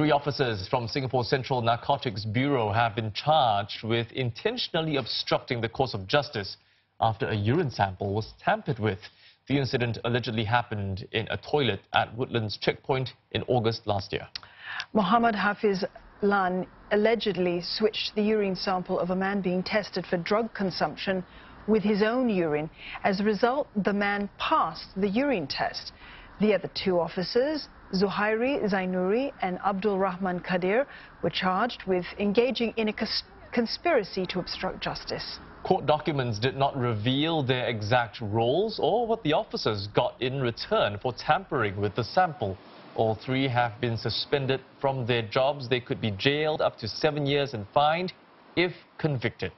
Three officers from Singapore's Central Narcotics Bureau have been charged with intentionally obstructing the course of justice after a urine sample was tampered with. The incident allegedly happened in a toilet at Woodlands Checkpoint in August last year. Mohamed Hafiz Lan allegedly switched the urine sample of a man being tested for drug consumption with his own urine. As a result, the man passed the urine test. The other two officers, Zuhairi Zainuri and Abdul Rahman Qadir, were charged with engaging in a conspiracy to obstruct justice. Court documents did not reveal their exact roles or what the officers got in return for tampering with the sample. All three have been suspended from their jobs. They could be jailed up to 7 years and fined if convicted.